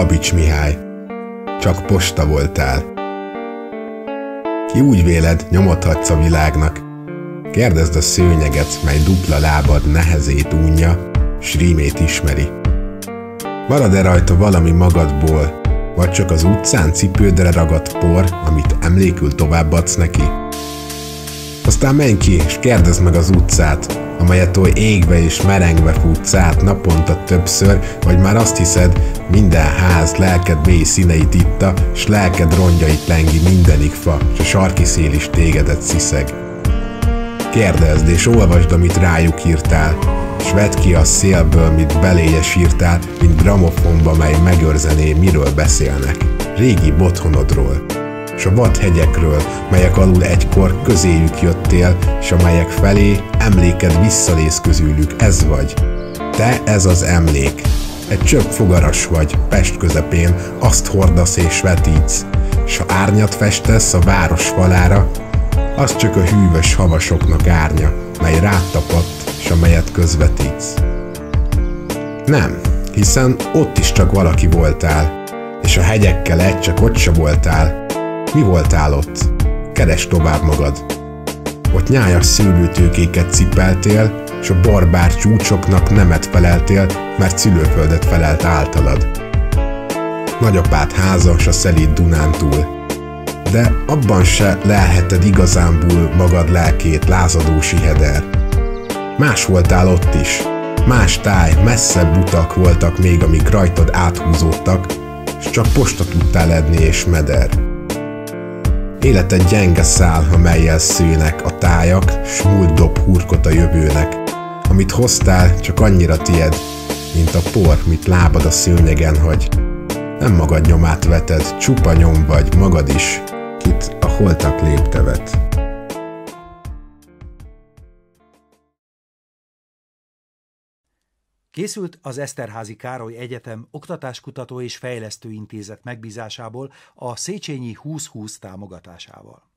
Babits Mihály, csak posta voltál. Ki úgy véled, nyomodhatsz a világnak, kérdezd a szőnyeget, mely dupla lábad nehezét unja, s rímét ismeri. Marad-e rajta valami magadból, vagy csak az utcán cipődre ragadt por, amit emlékül továbbadsz neki? Aztán menj ki, és kérdezd meg az utcát, amelyet oly égve és merengve futsz át naponta többször, vagy már azt hiszed, minden ház lelked mély színeit itta, s lelked rongyait lengi mindenik fa, s a sarki szél is tégedet sziszeg. Kérdezd és olvasd, amit rájuk írtál, s vedd ki a szélből, mit beléje sírtál, mint gramofonba, mely megőrzené, miről beszélnek, régi botthonodról, s a vadhegyekről, melyek alul egykor közéjük jöttél, s amelyek felé emléked visszaléz közülük, ez vagy. Te ez az emlék. Egy csöpp fogaras vagy, Pest közepén, azt hordasz és vetítsz, s ha árnyat festesz a város falára, az csak a hűvös havasoknak árnya, mely rád tapadt, s amelyet közvetítsz. Nem, hiszen ott is csak valaki voltál, és a hegyekkel egy csak ott se voltál. Mi voltál ott? Keresd tovább magad. Ott nyájas szőlőtőkéket cipeltél, s a barbár csúcsoknak nemet feleltél, mert szülőföldet felelt általad. Nagyapád háza, s a szelíd Dunántúl. De abban se lelheted igazánbul magad lelkét, lázadó siheder. Más voltál ott is. Más táj, messzebb utak voltak még, amik rajtad áthúzódtak, s csak posta tudtál edni és meder. Életed gyenge szál, amelyel szőnek a tájak, s múlt dob hurkot a jövőnek. Amit hoztál, csak annyira tied, mint a por, mit lábad a szőnyegen hagy. Nem magad nyomát veted, csupa nyom vagy, magad is, kit a holtak lépte vet. Készült az Eszterházi Károly Egyetem Oktatáskutató és Fejlesztő Intézet megbízásából a Széchenyi 2020 támogatásával.